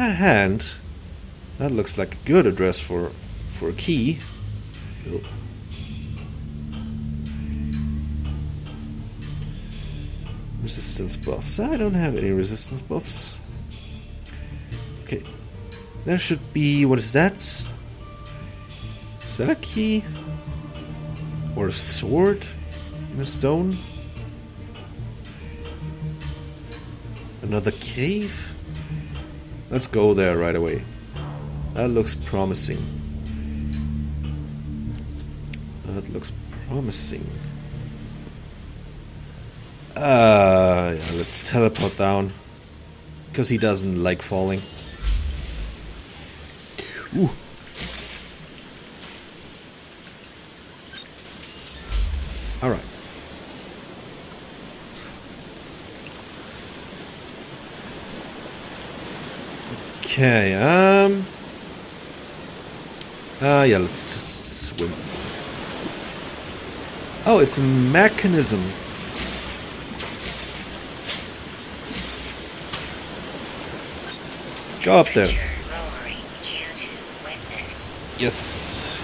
That hand, that looks like a good address for a key. Oh. Resistance buffs. I don't have any resistance buffs. Okay. There should be... what is that? Is that a key? Or a sword? And a stone? Another cave? Let's go there right away. That looks promising. That looks promising. Yeah, let's teleport down, because he doesn't like falling. Ooh. All right. Okay. Yeah, let's just swim. Oh, it's a mechanism. Go up there. Yes.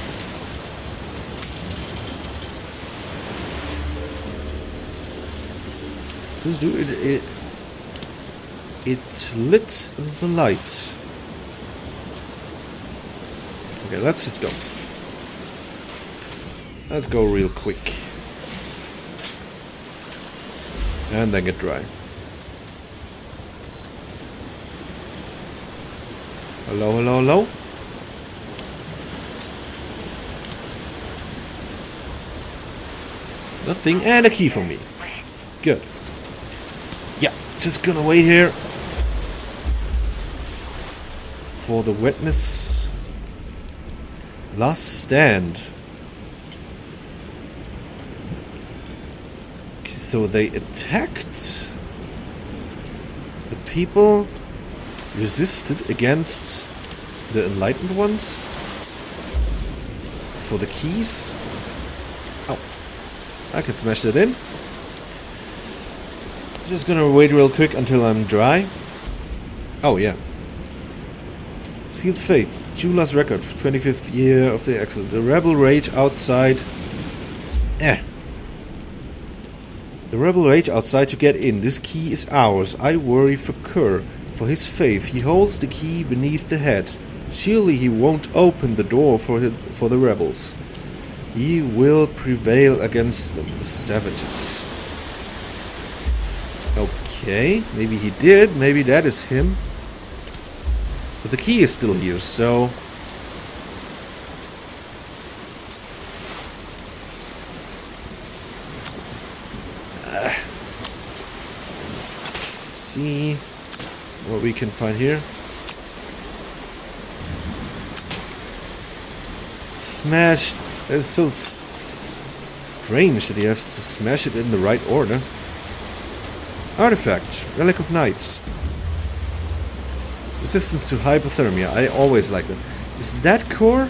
Just do it. It lit the light. Okay, let's just go. Let's go real quick. And then get dry. Hello, hello, hello. Nothing and a key for me. Good. Yeah, just gonna wait here for the wetness. Last stand. Okay, so they attacked the people. Resisted against the enlightened ones for the keys. Oh, I can smash that in. Just gonna wait real quick until I'm dry. Oh yeah. Sealed Faith, Chula's record, 25th year of the exit. The rebel rage outside. The rebel rage outside to get in. This key is ours. I worry for Kerr. For his faith, he holds the key beneath the head. Surely he won't open the door for the rebels. He will prevail against them, the savages. Okay, maybe he did, maybe that is him. But the key is still here, so... let's see... what we can find here. Smash. It's so strange that he has to smash it in the right order. Artifact, Relic of Night. Resistance to hypothermia. I always like them. Is that core?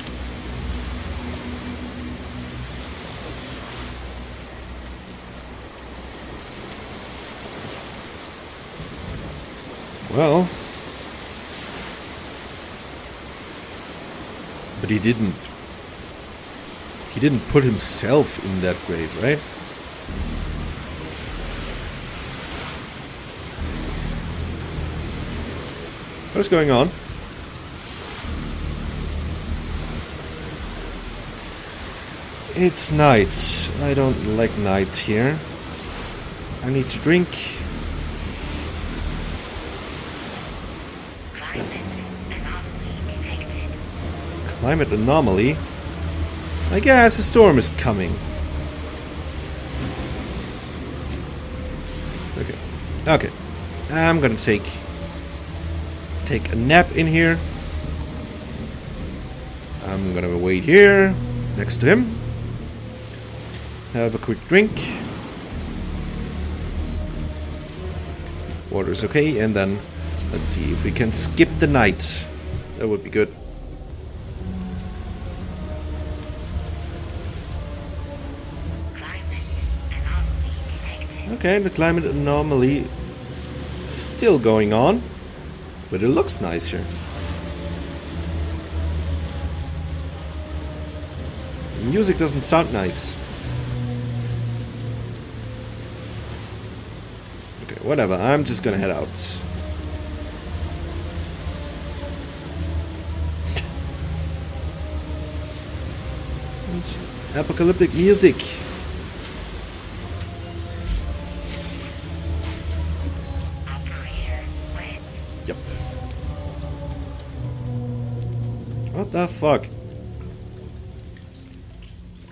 Well, but he didn't. He didn't put himself in that grave, right? What's going on? It's night. I don't like night here. I need to drink. Climate anomaly. I guess a storm is coming. Okay. Okay. I'm gonna take a nap in here. I'm gonna wait here next to him. Have a quick drink. Water is okay, and then let's see if we can skip the night. That would be good. Okay, the climate anomaly is still going on. But it looks nicer. The music doesn't sound nice. Okay, whatever. I'm just gonna head out. Apocalyptic music. Yep. What the fuck?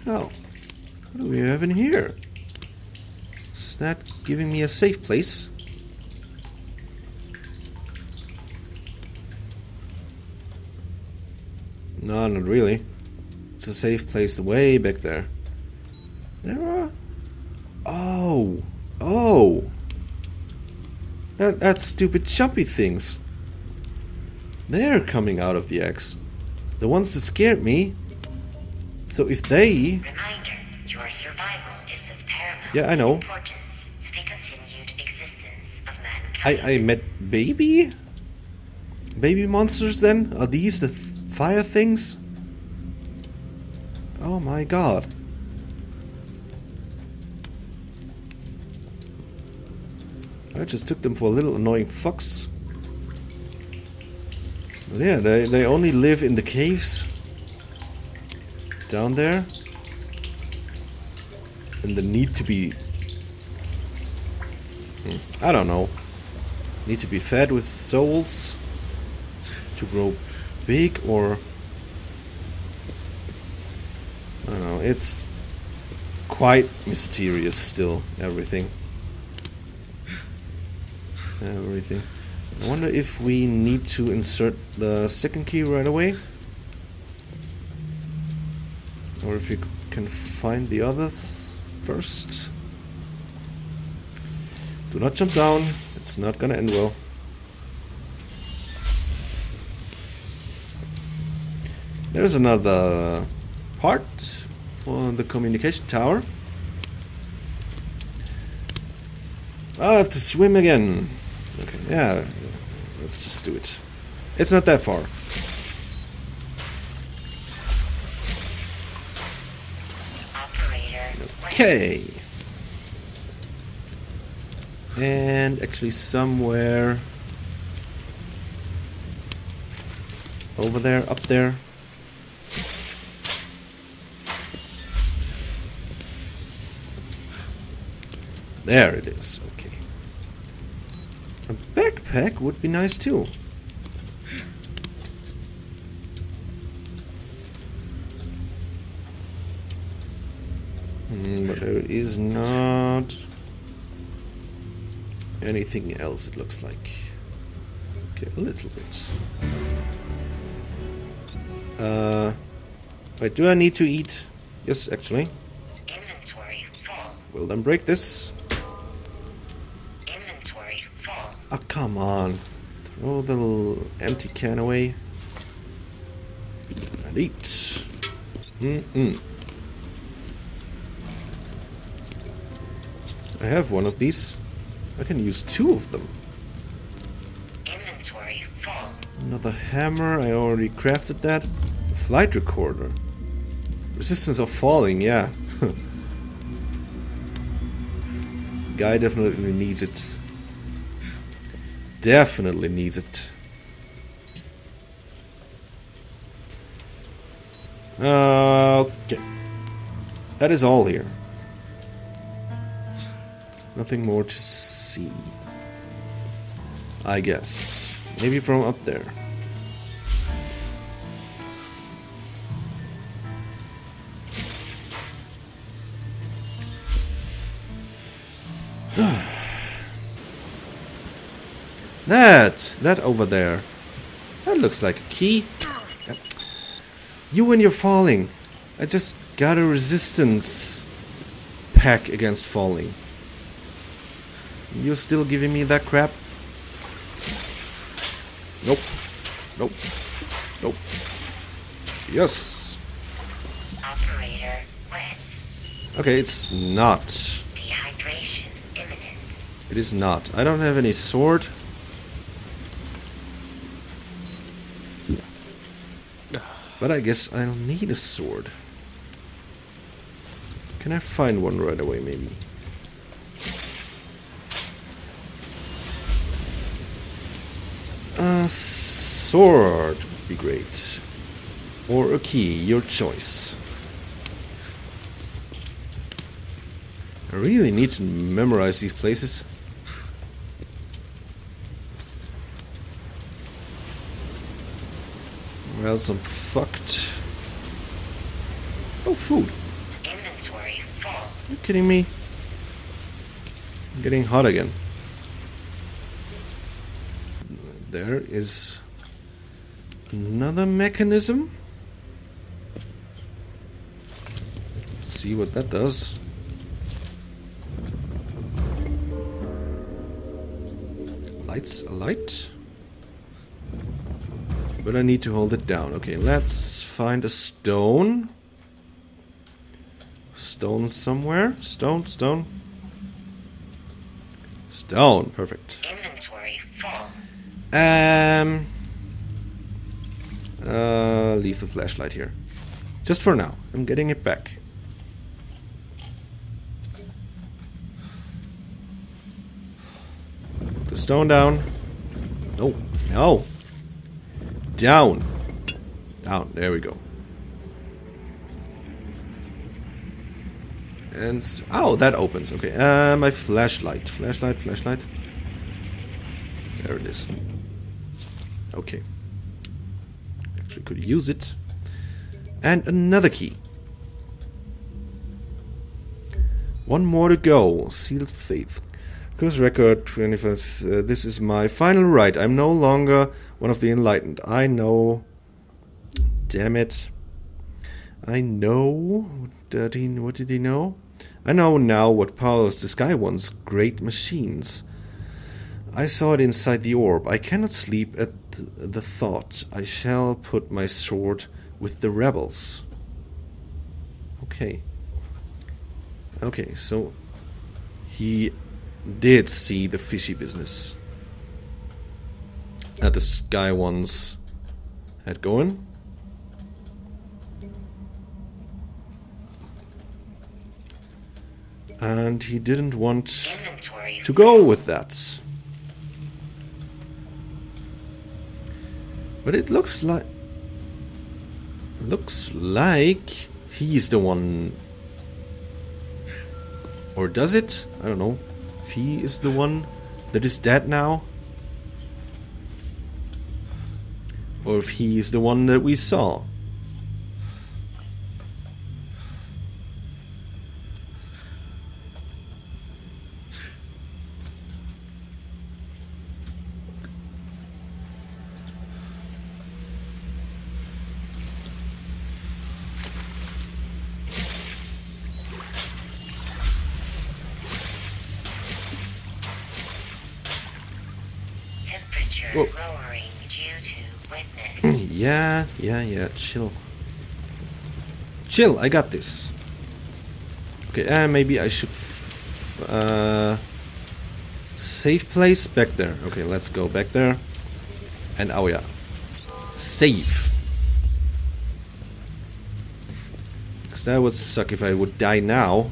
Oh. What do we have in here? Is that giving me a safe place? No, not really. It's a safe place way back there. There are... Oh! Oh! That stupid choppy things. They're coming out of the eggs. The ones that scared me. So if they... Reminder, your survival is of paramount importance to the continued existence of mankind. I met baby? Baby monsters then? Are these the fire things? Oh my god. I just took them for a little annoying fox. But yeah, they only live in the caves. Down there. And the need to be... I don't know. Need to be fed with souls. To grow big or... I don't know, it's quite mysterious still, everything. I wonder if we need to insert the second key right away. Or if we can find the others first. Do not jump down, it's not gonna end well. There's another part for the communication tower. I'll have to swim again. Okay, yeah, let's just do it. It's not that far. Okay. And actually somewhere... over there, up there. There it is, okay. A backpack would be nice too. But there is not anything else, it looks like. Okay, a little bit. Wait, do I need to eat? Yes, actually. Inventory full. Will then break this. Oh, come on. Throw the little empty can away. And eat. I have one of these. I can use two of them. Inventory full. Another hammer. I already crafted that. A flight recorder. Resistance of falling, yeah. Guy definitely needs it. Definitely needs it. Okay. That is all here. Nothing more to see. I guess. Maybe from up there. That over there. That looks like a key. Yep. You and your falling. I just got a resistance pack against falling. You're still giving me that crap? Nope. Nope. Nope. Yes. Operator wet. Okay, it's not. Dehydration imminent. It is not. I don't have any sword. But I guess I'll need a sword. Can I find one right away, maybe? A sword would be great. Or a key, your choice. I really need to memorize these places. Or else I'm fucked. Oh, food. Inventory full. Are you kidding me? I'm getting hot again. There is another mechanism. Let's see what that does. Lights alight. But I need to hold it down. Okay, let's find a stone. Stone somewhere. Stone, stone. Stone, perfect. Inventory full. Leave the flashlight here. Just for now. I'm getting it back. Put the stone down. No, no. Down. Down. There we go. And... oh, that opens. Okay. My flashlight. Flashlight, flashlight. There it is. Okay. Actually could use it. And another key. One more to go. Sealed faith. Curse record 25th. This is my final rite. I'm no longer one of the enlightened. I know. Damn it. I know. What did he know? I know now what powers the sky once. Great machines. I saw it inside the orb. I cannot sleep at the thought. I shall put my sword with the rebels. Okay. Okay, so he did see the fishy business that the sky ones had going. And he didn't want to go with that. But it looks like... looks like he's the one. Or does it? I don't know. If he is the one that is dead now, or if he is the one that we saw. Yeah, chill. Chill, I got this. Okay, maybe I should... save place back there. Okay, let's go back there. And oh yeah. Save. Because that would suck if I would die now.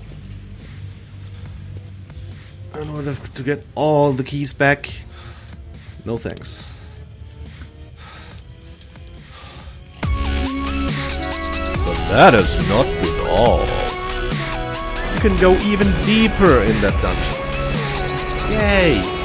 In order to get all the keys back. No thanks. That is not good at all. You can go even deeper in that dungeon. Yay!